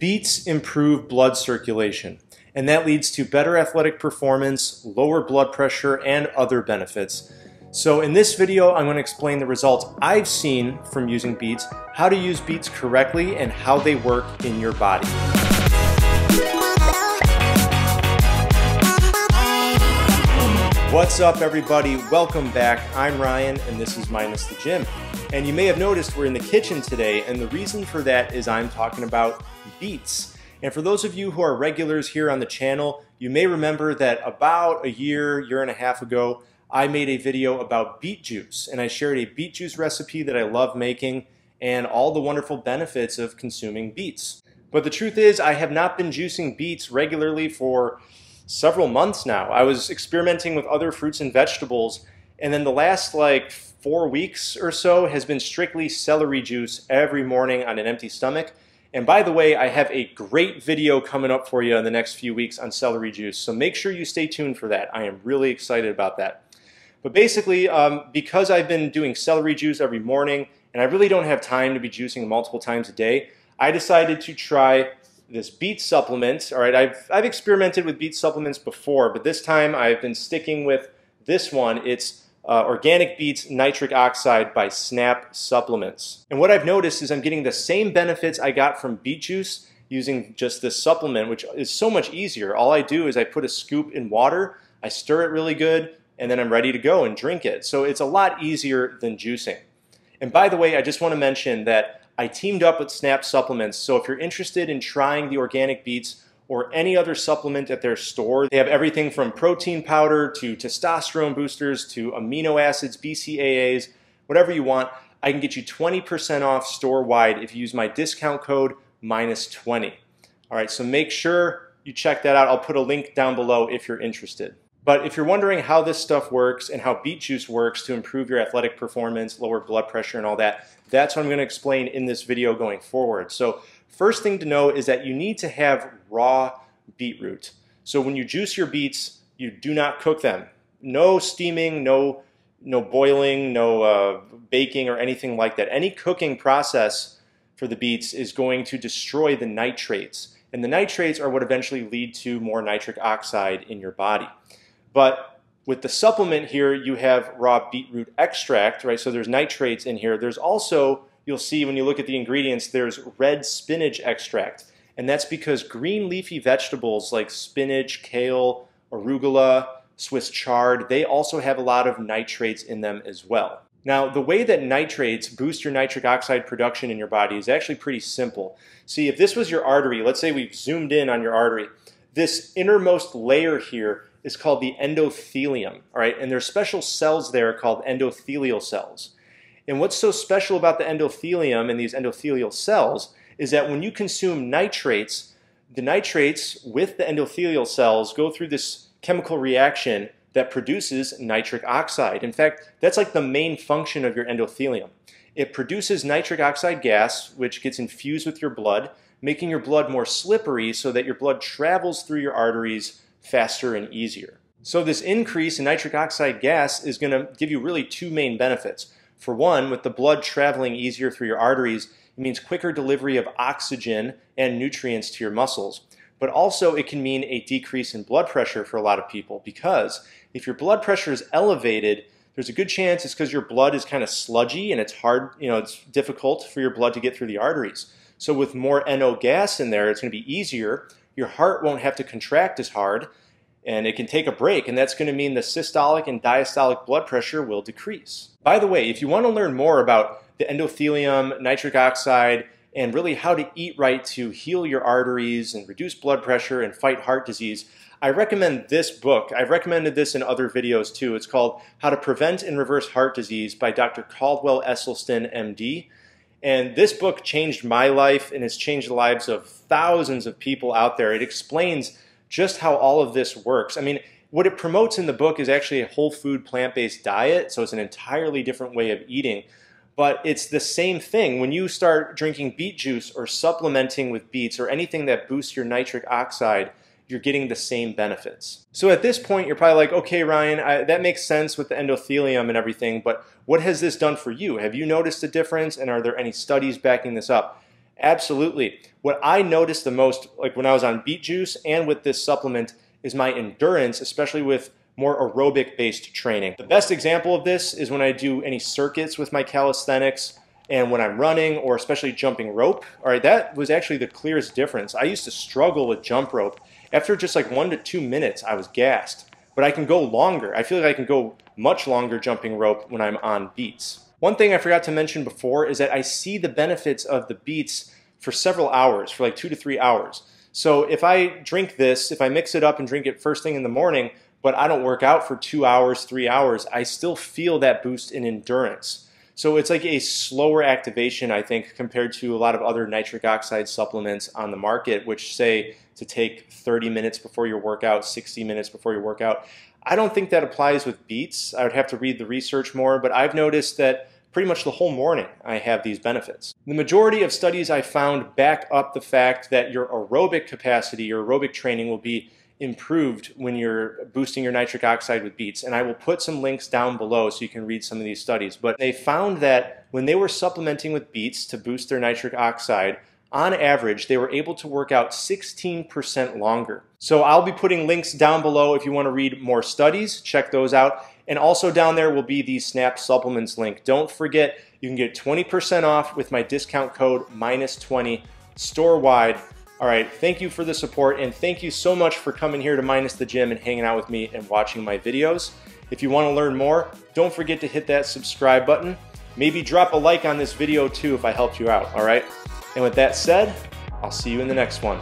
Beets improve blood circulation, and that leads to better athletic performance, lower blood pressure, and other benefits. So in this video, I'm going to explain the results I've seen from using beets, how to use beets correctly, and how they work in your body. What's up, everybody? Welcome back. I'm Ryan, and this is Minus the Gym. And you may have noticed we're in the kitchen today, and the reason for that is I'm talking about beets. And for those of you who are regulars here on the channel, you may remember that about a year and a half ago, I made a video about beet juice, and I shared a beet juice recipe that I love making and all the wonderful benefits of consuming beets. But the truth is, I have not been juicing beets regularly for several months now. I was experimenting with other fruits and vegetables, and then the last like 4 weeks or so has been strictly celery juice every morning on an empty stomach. And by the way, I have a great video coming up for you in the next few weeks on celery juice, so make sure you stay tuned for that. I am really excited about that. But basically, because I've been doing celery juice every morning, and I really don't have time to be juicing multiple times a day, I decided to try this beet supplement. All right, I've experimented with beet supplements before, but this time I've been sticking with this one. It's Organic Beets Nitric Oxide by Snap Supplements. And what I've noticed is I'm getting the same benefits I got from beet juice using just this supplement, which is so much easier. All I do is I put a scoop in water, I stir it really good, and then I'm ready to go and drink it. So it's a lot easier than juicing. And by the way, I just want to mention that I teamed up with Snap Supplements, so if you're interested in trying the organic beets or any other supplement at their store. They have everything from protein powder to testosterone boosters to amino acids, BCAAs, whatever you want. I can get you 20% off store-wide if you use my discount code MINUS20. All right, so make sure you check that out. I'll put a link down below if you're interested. But if you're wondering how this stuff works and how beet juice works to improve your athletic performance, lower blood pressure and all that, that's what I'm going to explain in this video going forward. So first thing to know is that you need to have raw beetroot. So when you juice your beets, you do not cook them. No steaming, no boiling, no baking or anything like that. Any cooking process for the beets is going to destroy the nitrates. And the nitrates are what eventually lead to more nitric oxide in your body. But with the supplement here, you have raw beetroot extract, right? So there's nitrates in here. There's also, you'll see when you look at the ingredients, there's red spinach extract. And that's because green leafy vegetables like spinach, kale, arugula, Swiss chard, they also have a lot of nitrates in them as well. Now, the way that nitrates boost your nitric oxide production in your body is actually pretty simple. See, if this was your artery, let's say we've zoomed in on your artery, this innermost layer here is called the endothelium, all right? And there's special cells there called endothelial cells. And what's so special about the endothelium and these endothelial cells is that when you consume nitrates, the nitrates with the endothelial cells go through this chemical reaction that produces nitric oxide. In fact, that's like the main function of your endothelium. It produces nitric oxide gas, which gets infused with your blood, making your blood more slippery so that your blood travels through your arteries faster and easier. So this increase in nitric oxide gas is going to give you really two main benefits. For one, with the blood traveling easier through your arteries, it means quicker delivery of oxygen and nutrients to your muscles. But also it can mean a decrease in blood pressure for a lot of people, because if your blood pressure is elevated, there's a good chance it's because your blood is kind of sludgy and it's hard, you know, it's difficult for your blood to get through the arteries. So with more NO gas in there, it's going to be easier. Your heart won't have to contract as hard and it can take a break, and that's going to mean the systolic and diastolic blood pressure will decrease. By the way, if you want to learn more about the endothelium, nitric oxide, and really how to eat right to heal your arteries and reduce blood pressure and fight heart disease, I recommend this book. I've recommended this in other videos too. It's called How to Prevent and Reverse Heart Disease by Dr. Caldwell Esselstyn, MD. And this book changed my life, and it's changed the lives of thousands of people out there. It explains just how all of this works. I mean, what it promotes in the book is actually a whole food plant-based diet, so it's an entirely different way of eating, but it's the same thing. When you start drinking beet juice or supplementing with beets or anything that boosts your nitric oxide, you're getting the same benefits. So at this point, you're probably like, okay, Ryan, that makes sense with the endothelium and everything, but what has this done for you? Have you noticed a difference, and are there any studies backing this up? Absolutely. What I noticed the most, like when I was on beet juice and with this supplement, is my endurance, especially with more aerobic-based training. The best example of this is when I do any circuits with my calisthenics and when I'm running or especially jumping rope. All right, that was actually the clearest difference. I used to struggle with jump rope. After just like 1 to 2 minutes, I was gassed. But I can go longer. I feel like I can go much longer jumping rope when I'm on beets. One thing I forgot to mention before is that I see the benefits of the beets for several hours, for like 2 to 3 hours. So if I drink this, if I mix it up and drink it first thing in the morning, but I don't work out for 2 hours, 3 hours, I still feel that boost in endurance. So it's like a slower activation, I think, compared to a lot of other nitric oxide supplements on the market, which say to take 30 minutes before your workout, 60 minutes before your workout. I don't think that applies with beets. I would have to read the research more, but I've noticed that pretty much the whole morning I have these benefits. The majority of studies I found back up the fact that your aerobic capacity, your aerobic training will be improved when you're boosting your nitric oxide with beets. And I will put some links down below so you can read some of these studies. But they found that when they were supplementing with beets to boost their nitric oxide, on average, they were able to work out 16% longer. So I'll be putting links down below if you want to read more studies, check those out. And also down there will be the Snap Supplements link. Don't forget, you can get 20% off with my discount code MINUS20 store-wide. All right, thank you for the support, and thank you so much for coming here to Minus the Gym and hanging out with me and watching my videos. If you want to learn more, don't forget to hit that subscribe button. Maybe drop a like on this video too if I helped you out, all right? And with that said, I'll see you in the next one.